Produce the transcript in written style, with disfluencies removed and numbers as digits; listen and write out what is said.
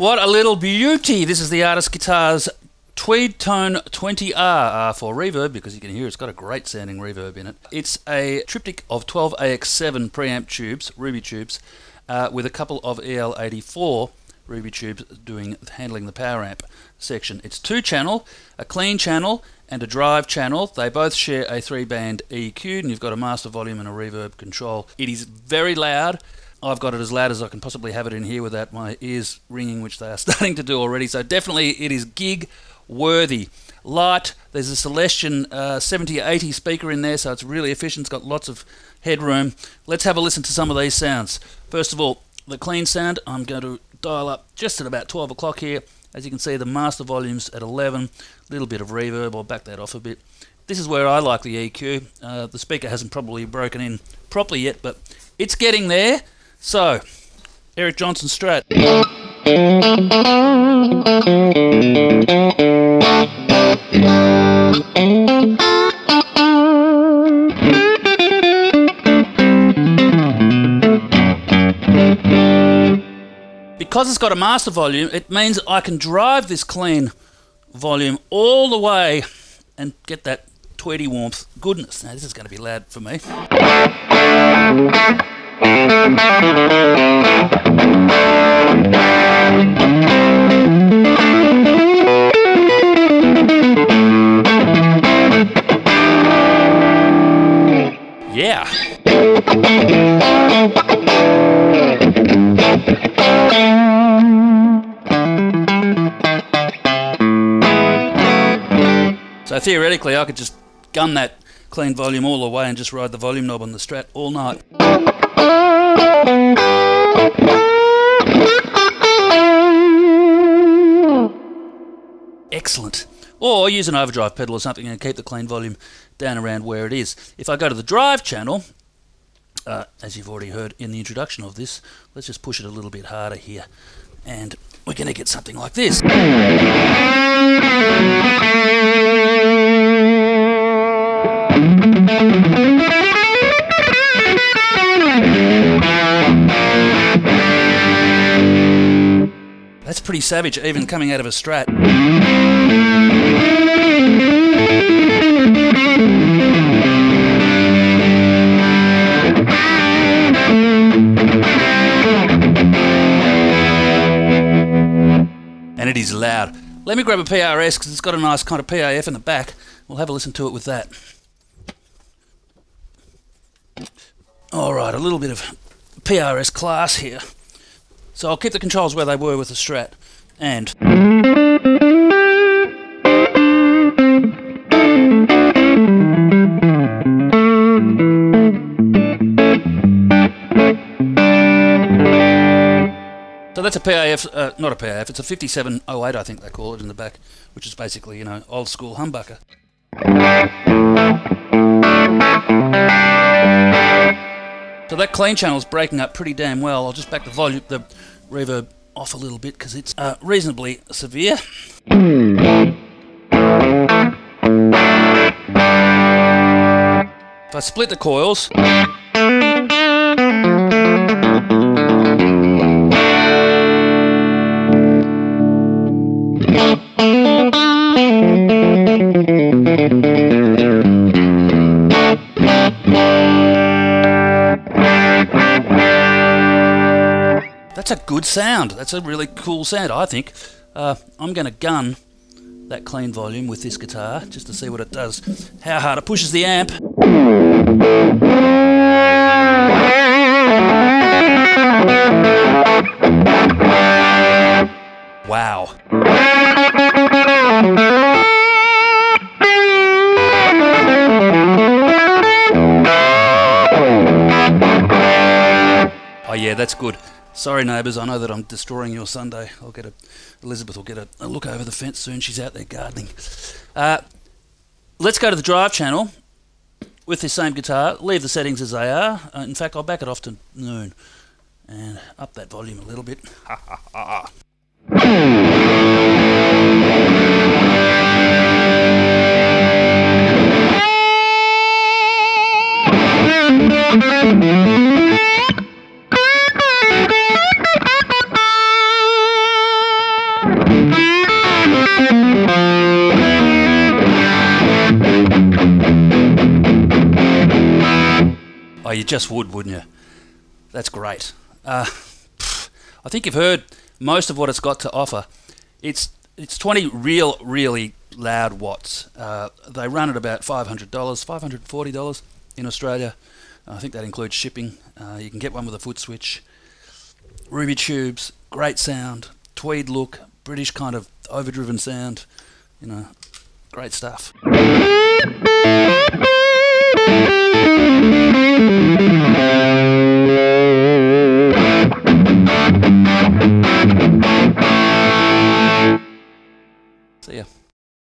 What a little beauty! This is the Artist Guitars Tweed Tone 20R for reverb, because you can hear it's got a great sounding reverb in it. It's a triptych of 12AX7 preamp tubes, ruby tubes, with a couple of EL84 ruby tubes handling the power amp section. It's two channel, a clean channel and a drive channel. They both share a 3-band EQ, and you've got a master volume and a reverb control. It is very loud. I've got it as loud as I can possibly have it in here without my ears ringing, which they are starting to do already. So definitely it is gig worthy. Light, there's a Celestion 70/80 speaker in there, so it's really efficient. It's got lots of headroom. Let's have a listen to some of these sounds. First of all, the clean sound, I'm going to dial up just at about 12 o'clock here. As you can see, the master volume's at 11. A little bit of reverb, I'll back that off a bit. This is where I like the EQ. The speaker hasn't probably broken in properly yet, but it's getting there. So, Eric Johnson Strat. Because it's got a master volume, it means I can drive this clean volume all the way and get that tweedy warmth goodness. Now, this is going to be loud for me. Yeah. So theoretically, I could just gun that clean volume all the way and just ride the volume knob on the Strat all night. Excellent. Or use an overdrive pedal or something and keep the clean volume down around where it is. If I go to the drive channel, as you've already heard in the introduction of this, let's just push it a little bit harder here, and we're going to get something like this. That's pretty savage, even coming out of a Strat. And it is loud. Let me grab a PRS, because it's got a nice kind of PAF in the back. We'll have a listen to it with that. Alright, a little bit of PRS class here. So I'll keep the controls where they were with the Strat, and... So that's a PAF, not a PAF, it's a 5708 I think they call it in the back, which is basically, you know, old school humbucker. So that clean channel's breaking up pretty damn well. I'll just back the volume, the reverb off a little bit, because it's reasonably severe. If I split the coils, that's a good sound. That's a really cool sound, I think. I'm going to gun that clean volume with this guitar just to see what it does, how hard it pushes the amp. Wow. Oh yeah, that's good. Sorry neighbours, I know that I'm destroying your Sunday. I'll get a, Elizabeth will get a look over the fence soon. She's out there gardening. Let's go to the drive channel with this same guitar. Leave the settings as they are. In fact, I'll back it off to noon and up that volume a little bit. Ha ha ha ha. Oh, you just would, wouldn't you? That's great. I think you've heard most of what it's got to offer. It's 20 really loud watts. They run at about $500, $540 in Australia. I think that includes shipping. You can get one with a foot switch. Ruby tubes, great sound, tweed look, British kind of overdriven sound. You know, great stuff.